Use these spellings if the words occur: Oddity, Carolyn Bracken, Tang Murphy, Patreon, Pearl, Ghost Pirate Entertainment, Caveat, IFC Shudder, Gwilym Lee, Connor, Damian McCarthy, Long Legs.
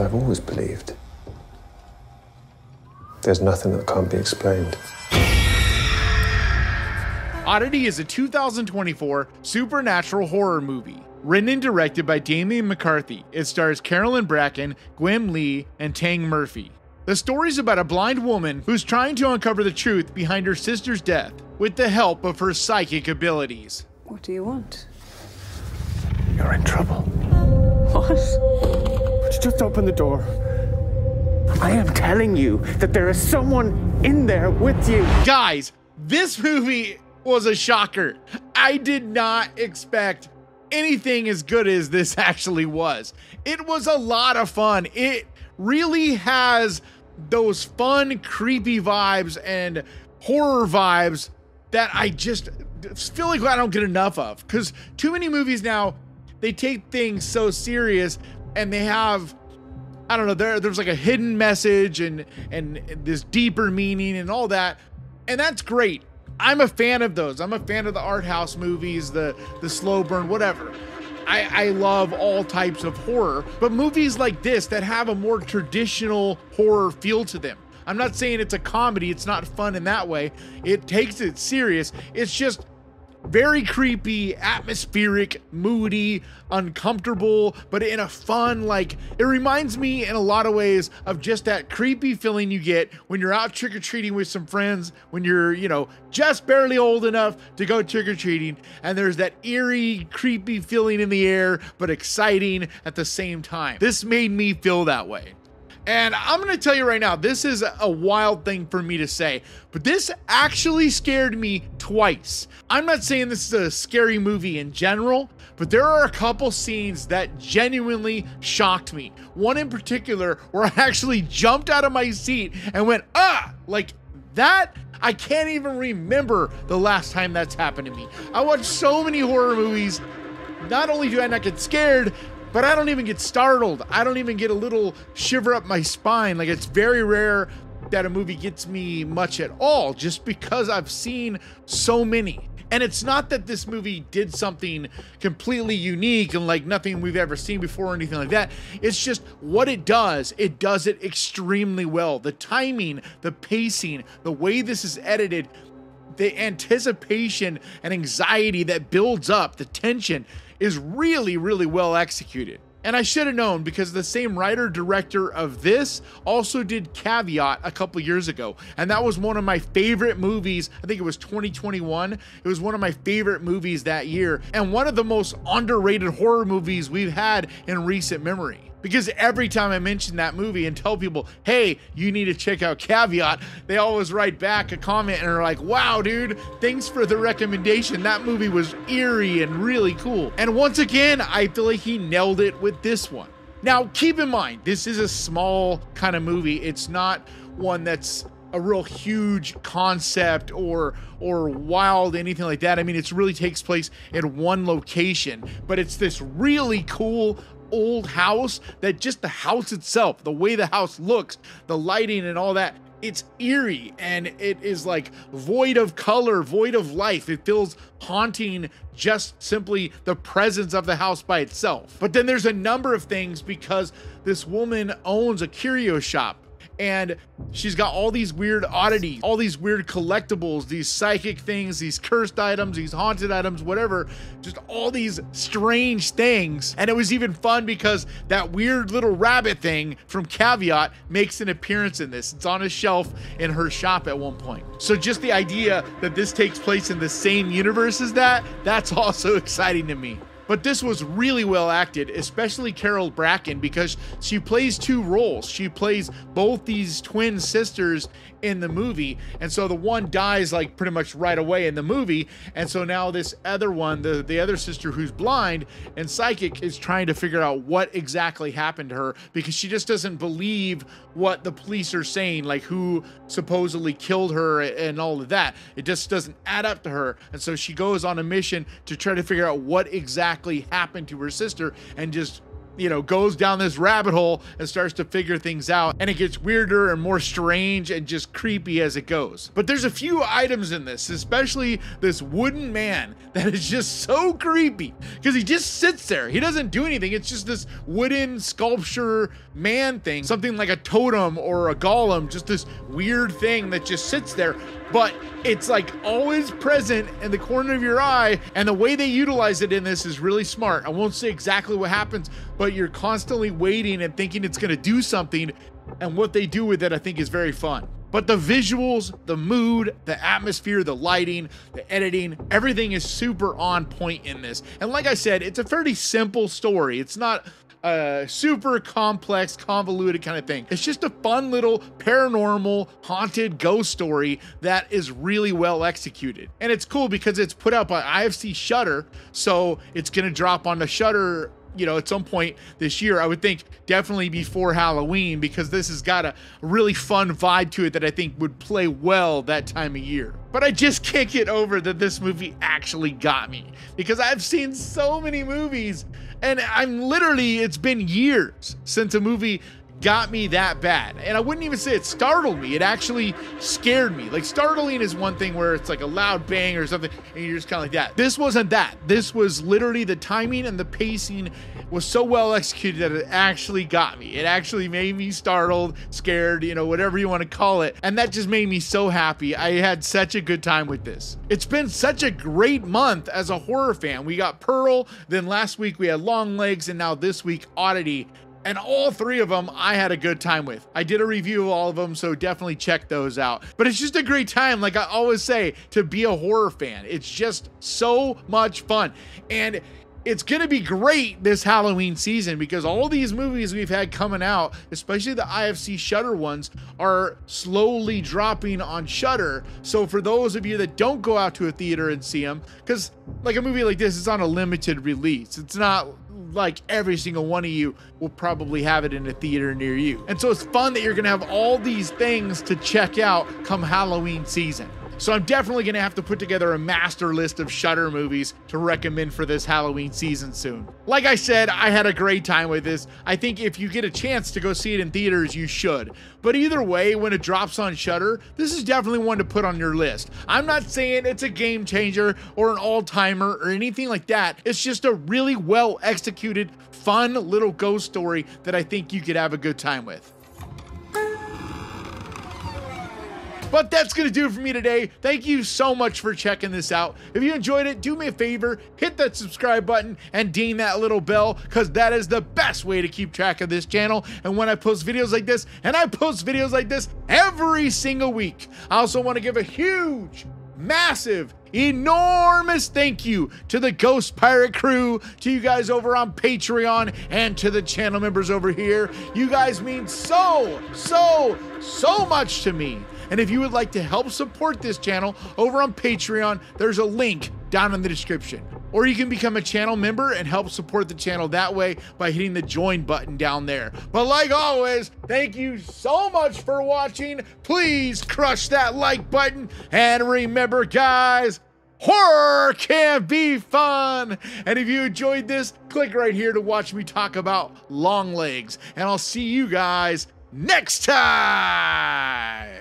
as I've always believed. There's nothing that can't be explained. Oddity is a 2024 supernatural horror movie. Written and directed by Damian McCarthy, it stars Carolyn Bracken, Gwilym Lee, and Tang Murphy. The story is about a blind woman who's trying to uncover the truth behind her sister's death with the help of her psychic abilities. What do you want? You're in trouble. What? Just open the door. I am telling you that there is someone in there with you. Guys, this movie was a shocker. I did not expect anything as good as this actually was. It was a lot of fun. It really has those fun, creepy vibes and horror vibes that I just feel like I don't get enough of, because too many movies now, they take things so serious and they have, I don't know, there's like a hidden message and this deeper meaning and all that. And that's great. I'm a fan of those. I'm a fan of the art house movies, the slow burn, whatever. I love all types of horror, but movies like this that have a more traditional horror feel to them. I'm not saying it's a comedy. It's not fun in that way. It takes it serious. It's just very creepy, atmospheric, moody, uncomfortable, but in a fun, like, it reminds me in a lot of ways of just that creepy feeling you get when you're out trick-or-treating with some friends, when you're, you know, just barely old enough to go trick-or-treating, and there's that eerie, creepy feeling in the air, but exciting at the same time. This made me feel that way. And I'm going to tell you right now, this is a wild thing for me to say, but this actually scared me twice. I'm not saying this is a scary movie in general, but there are a couple scenes that genuinely shocked me. One in particular where I actually jumped out of my seat and went, ah, like that. I can't even remember the last time that's happened to me. I watch so many horror movies. Not only do I not get scared, but I don't even get startled. I don't even get a little shiver up my spine. Like, it's very rare that a movie gets me much at all, just because I've seen so many. And it's not that this movie did something completely unique and like nothing we've ever seen before or anything like that. It's just what it does it extremely well. The timing, the pacing, the way this is edited, the anticipation and anxiety that builds up, the tension, is really, really well executed. And I should have known, because the same writer director of this also did Caveat a couple years ago. And that was one of my favorite movies. I think it was 2021. It was one of my favorite movies that year. And one of the most underrated horror movies we've had in recent memory. Because every time I mention that movie and tell people, hey, you need to check out Caveat, they always write back a comment and are like, wow, dude, thanks for the recommendation. That movie was eerie and really cool. And once again, I feel like he nailed it with this one. Now, keep in mind, this is a small kind of movie. It's not one that's a real huge concept or wild, anything like that. I mean, it really takes place in one location, but it's this really cool old house that just the house itself, the way the house looks, the lighting and all that, it's eerie and it is like void of color, void of life. It feels haunting, just simply the presence of the house by itself. But then there's a number of things, because this woman owns a curio shop and she's got all these weird oddities, all these weird collectibles, these psychic things, these cursed items, these haunted items, whatever, just all these strange things. And it was even fun because that weird little rabbit thing from Caveat makes an appearance in this. It's on a shelf in her shop at one point. So just the idea that this takes place in the same universe as that, that's also exciting to me. But this was really well acted, especially Carol Bracken, because she plays two roles. She plays both these twin sisters in the movie. And so the one dies like pretty much right away in the movie. And so now this other one, the other sister who's blind and psychic, is trying to figure out what exactly happened to her, because she just doesn't believe what the police are saying, like who supposedly killed her and all of that. It just doesn't add up to her. And so she goes on a mission to try to figure out what exactly happened to her sister and just you know, goes down this rabbit hole and starts to figure things out, and it gets weirder and more strange and just creepy as it goes. But there's a few items in this, especially this wooden man, that is just so creepy because he just sits there. He doesn't do anything. It's just this wooden sculpture man thing, something like a totem or a golem, just this weird thing that just sits there, but it's like always present in the corner of your eye. And the way they utilize it in this is really smart. I won't say exactly what happens, but you're constantly waiting and thinking it's going to do something, and what they do with it I think is very fun. But the visuals, the mood, the atmosphere, the lighting, the editing, everything is super on point in this. And like I said, it's a fairly simple story. It's not a super complex, convoluted kind of thing. It's just a fun little paranormal haunted ghost story that is really well executed. And it's cool because it's put out by IFC Shudder, so it's gonna drop on the Shudder, you know, at some point this year. I would think definitely before Halloween, because this has got a really fun vibe to it that I think would play well that time of year. But I just can't get over that this movie actually got me, because I've seen so many movies and I'm literally, it's been years since a movie got me that bad. And I wouldn't even say it startled me. It actually scared me. Like, startling is one thing where it's like a loud bang or something and you're just kind of like that. This wasn't that. This was literally the timing and the pacing was so well executed that it actually got me. It actually made me startled, scared, you know, whatever you want to call it. And that just made me so happy. I had such a good time with this. It's been such a great month as a horror fan. We got Pearl, then last week we had Long Legs, and now this week, Oddity. And all three of them I had a good time with. I did a review of all of them, so definitely check those out. But it's just a great time, like I always say, to be a horror fan. It's just so much fun. And it's gonna be great this Halloween season, because all these movies we've had coming out, especially the IFC Shudder ones, are slowly dropping on Shudder. So for those of you that don't go out to a theater and see them, because like a movie like this is on a limited release, it's not like every single one of you will probably have it in a theater near you. And so it's fun that you're gonna have all these things to check out come Halloween season. So I'm definitely gonna have to put together a master list of Shudder movies to recommend for this Halloween season soon. Like I said, I had a great time with this. I think if you get a chance to go see it in theaters, you should. But either way, when it drops on Shudder, this is definitely one to put on your list. I'm not saying it's a game changer or an all-timer or anything like that. It's just a really well executed, fun little ghost story that I think you could have a good time with. But that's gonna do it for me today. Thank you so much for checking this out. If you enjoyed it, do me a favor, hit that subscribe button and ding that little bell, because that is the best way to keep track of this channel. And when I post videos like this, and I post videos like this every single week, I also want to give a huge, massive, enormous thank you to the Ghost Pirate crew, to you guys over on Patreon, and to the channel members over here. You guys mean so, so, so much to me. And if you would like to help support this channel over on Patreon, there's a link down in the description. Or you can become a channel member and help support the channel that way by hitting the join button down there. But like always, thank you so much for watching. Please crush that like button. And remember, guys, horror can be fun. And if you enjoyed this, click right here to watch me talk about Long Legs. And I'll see you guys next time.